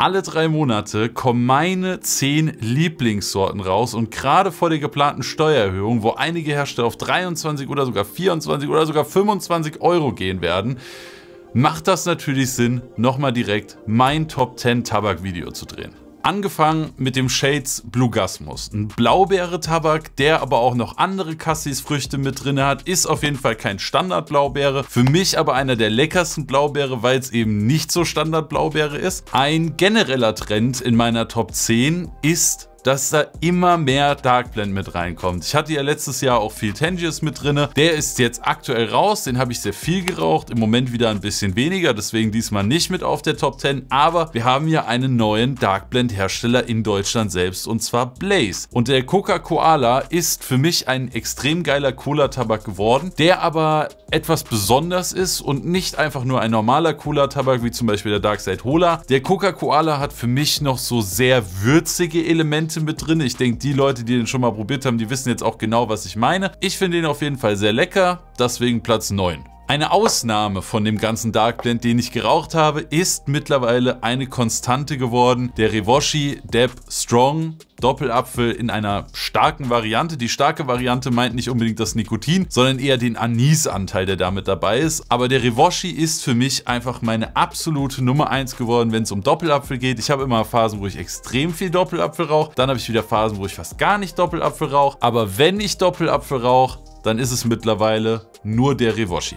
alle 3 Monate kommen meine 10 Lieblingssorten raus und gerade vor der geplanten Steuererhöhung, wo einige Hersteller auf 23 oder sogar 24 oder sogar 25 Euro gehen werden, macht das natürlich Sinn, nochmal direkt mein Top 10 Tabakvideo zu drehen. Angefangen mit dem Shades Bluegasmus, ein Blaubeere-Tabak, der aber auch noch andere Cassis-Früchte mit drin hat, ist auf jeden Fall kein Standard-Blaubeere, für mich aber einer der leckersten Blaubeere, weil es eben nicht so Standard-Blaubeere ist. Ein genereller Trend in meiner Top 10 ist, dass da immer mehr Dark Blend mit reinkommt. Ich hatte ja letztes Jahr auch viel Tangiers mit drin. Der ist jetzt aktuell raus, den habe ich sehr viel geraucht, im Moment wieder ein bisschen weniger, deswegen diesmal nicht mit auf der Top 10, aber wir haben ja einen neuen Dark Blend Hersteller in Deutschland selbst und zwar Blaze. Und der Coca-Koala ist für mich ein extrem geiler Cola-Tabak geworden, der aber etwas besonders ist und nicht einfach nur ein normaler Cola-Tabak wie zum Beispiel der Darkside Hola. Der Coca-Koala hat für mich noch so sehr würzige Elemente mit drin. Ich denke, die Leute, die den schon mal probiert haben, die wissen jetzt auch genau, was ich meine. Ich finde den auf jeden Fall sehr lecker, deswegen Platz 9. Eine Ausnahme von dem ganzen Dark Blend, den ich geraucht habe, ist mittlerweile eine Konstante geworden. Der Revashy Deep Strong Doppelapfel in einer starken Variante. Die starke Variante meint nicht unbedingt das Nikotin, sondern eher den Anis-Anteil, der damit dabei ist. Aber der Revashy ist für mich einfach meine absolute Nummer 1 geworden, wenn es um Doppelapfel geht. Ich habe immer Phasen, wo ich extrem viel Doppelapfel rauche. Dann habe ich wieder Phasen, wo ich fast gar nicht Doppelapfel rauche. Aber wenn ich Doppelapfel rauche, dann ist es mittlerweile nur der Revashy.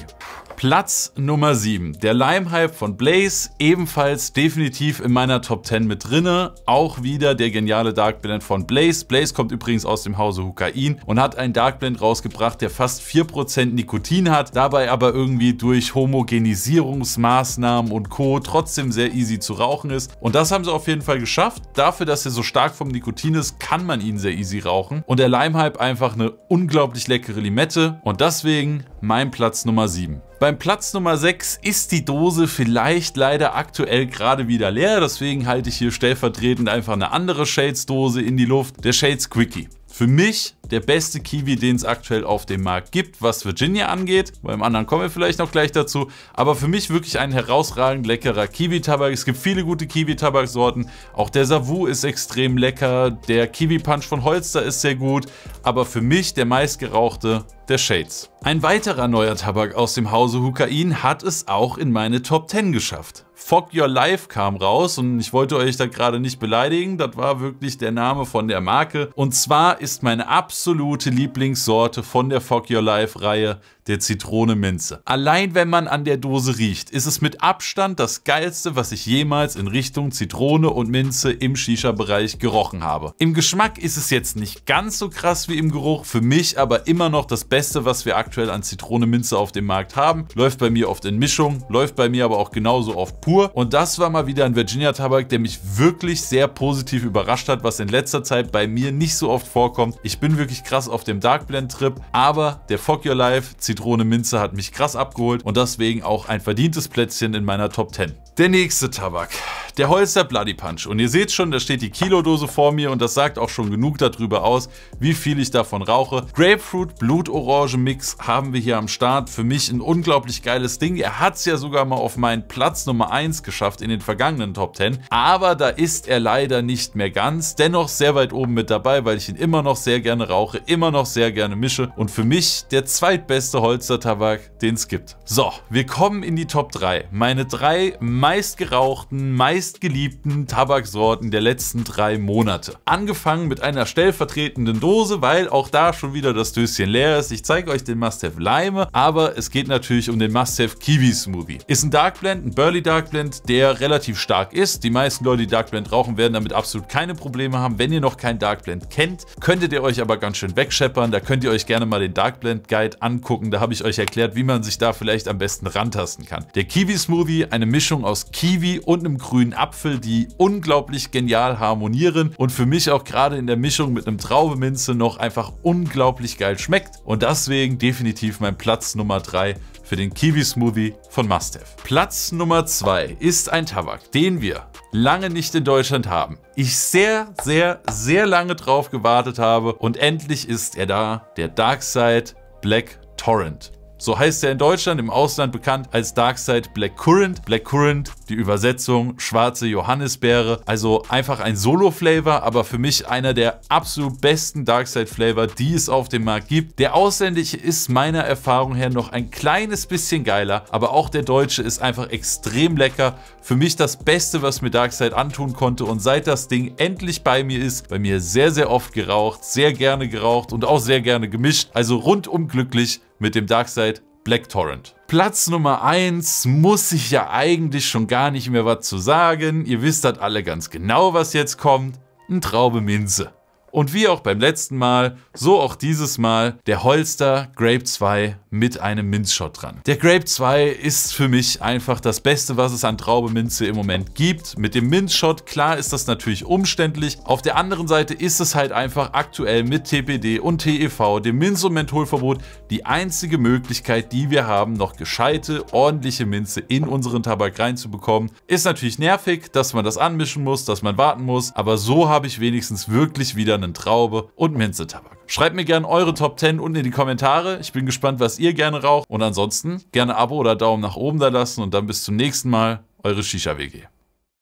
Platz Nummer 7, der Lime Hype von Blaze, ebenfalls definitiv in meiner Top 10 mit drinne. Auch wieder der geniale Dark Blend von Blaze. Blaze kommt übrigens aus dem Hause Hukain und hat einen Dark Blend rausgebracht, der fast 4% Nikotin hat, dabei aber irgendwie durch Homogenisierungsmaßnahmen und Co. trotzdem sehr easy zu rauchen ist. Und das haben sie auf jeden Fall geschafft. Dafür, dass er so stark vom Nikotin ist, kann man ihn sehr easy rauchen. Und der Lime Hype einfach eine unglaublich leckere Limette und deswegen mein Platz Nummer 7. Beim Platz Nummer 6 ist die Dose vielleicht leider aktuell gerade wieder leer, deswegen halte ich hier stellvertretend einfach eine andere Shades-Dose in die Luft, der Shades Quickie. Für mich der beste Kiwi, den es aktuell auf dem Markt gibt, was Virginia angeht. Beim anderen kommen wir vielleicht noch gleich dazu. Aber für mich wirklich ein herausragend leckerer Kiwi-Tabak. Es gibt viele gute Kiwi-Tabaksorten. Auch der Savu ist extrem lecker. Der Kiwi-Punch von Holster ist sehr gut. Aber für mich der meistgerauchte, der Shades. Ein weiterer neuer Tabak aus dem Hause Hukain hat es auch in meine Top 10 geschafft. Fuck Your Life kam raus und ich wollte euch da gerade nicht beleidigen, das war wirklich der Name von der Marke. Und zwar ist meine absolute Lieblingssorte von der Fuck Your Life Reihe der Zitrone-Minze. Allein wenn man an der Dose riecht, ist es mit Abstand das geilste, was ich jemals in Richtung Zitrone und Minze im Shisha-Bereich gerochen habe. Im Geschmack ist es jetzt nicht ganz so krass wie im Geruch, für mich aber immer noch das Beste, was wir aktuell an Zitrone-Minze auf dem Markt haben. Läuft bei mir oft in Mischung, läuft bei mir aber auch genauso oft pur. Und das war mal wieder ein Virginia-Tabak, der mich wirklich sehr positiv überrascht hat, was in letzter Zeit bei mir nicht so oft vorkommt. Ich bin wirklich krass auf dem Dark Blend-Trip, aber der Fuck Your Life Zitrone-Minze hat mich krass abgeholt und deswegen auch ein verdientes Plätzchen in meiner Top 10. Der nächste Tabak, der Holster Bloody Punch. Und ihr seht schon, da steht die Kilodose vor mir und das sagt auch schon genug darüber aus, wie viel ich davon rauche. Grapefruit-Blutorange-Mix haben wir hier am Start. Für mich ein unglaublich geiles Ding. Er hat es ja sogar mal auf meinen Platz Nummer 1 geschafft in den vergangenen Top 10, aber da ist er leider nicht mehr ganz, dennoch sehr weit oben mit dabei, weil ich ihn immer noch sehr gerne rauche, immer noch sehr gerne mische und für mich der zweitbeste Holster-Tabak, den es gibt. So, wir kommen in die Top 3, meine 3 meistgerauchten, meistgeliebten Tabaksorten der letzten 3 Monate. Angefangen mit einer stellvertretenden Dose, weil auch da schon wieder das Döschen leer ist. Ich zeige euch den Must-Have Lime, aber es geht natürlich um den Must-Have Kiwi Smoothie. Ist ein Dark Blend, ein Burley Dark Blend, der relativ stark ist. Die meisten Leute, die Dark Blend rauchen, werden damit absolut keine Probleme haben. Wenn ihr noch keinen Dark Blend kennt, könntet ihr euch aber ganz schön wegscheppern. Da könnt ihr euch gerne mal den Dark Blend Guide angucken. Da habe ich euch erklärt, wie man sich da vielleicht am besten rantasten kann. Der Kiwi Smoothie, eine Mischung aus Kiwi und einem grünen Apfel, die unglaublich genial harmonieren und für mich auch gerade in der Mischung mit einem Traubeminze noch einfach unglaublich geil schmeckt. Und deswegen definitiv mein Platz Nummer 3 für den Kiwi Smoothie von Must-Have. Platz Nummer 2 ist ein Tabak, den wir lange nicht in Deutschland haben. Ich sehr, sehr, sehr lange drauf gewartet habe und endlich ist er da, der Darkside Black Currant. So heißt er in Deutschland, im Ausland bekannt als Darkside Black Currant. Black Currant, die Übersetzung schwarze Johannisbeere. Also einfach ein Solo-Flavor, aber für mich einer der absolut besten Darkside-Flavor, die es auf dem Markt gibt. Der ausländische ist meiner Erfahrung her noch ein kleines bisschen geiler, aber auch der deutsche ist einfach extrem lecker. Für mich das Beste, was mir Darkside antun konnte, und seit das Ding endlich bei mir ist, bei mir sehr, sehr oft geraucht, sehr gerne geraucht und auch sehr gerne gemischt. Also rundum glücklich mit dem Darkside Black Currant. Platz Nummer 1 muss ich ja eigentlich schon gar nicht mehr was zu sagen. Ihr wisst das alle ganz genau, was jetzt kommt. Ein Traube Minze. Und wie auch beim letzten Mal, so auch dieses Mal, der Holster Grape 2 mit einem Minzshot dran. Der Grape 2 ist für mich einfach das Beste, was es an Traube Minze im Moment gibt. Mit dem Minzshot, klar ist das natürlich umständlich. Auf der anderen Seite ist es halt einfach aktuell mit TPD und TEV, dem Minz- und Mentholverbot, die einzige Möglichkeit, die wir haben, noch gescheite, ordentliche Minze in unseren Tabak reinzubekommen. Ist natürlich nervig, dass man das anmischen muss, dass man warten muss, aber so habe ich wenigstens wirklich wieder einen Traube- und Minzetabak. Schreibt mir gerne eure Top 10 unten in die Kommentare. Ich bin gespannt, was ihr gerne raucht. Und ansonsten gerne Abo oder Daumen nach oben da lassen. Und dann bis zum nächsten Mal. Eure Shisha WG.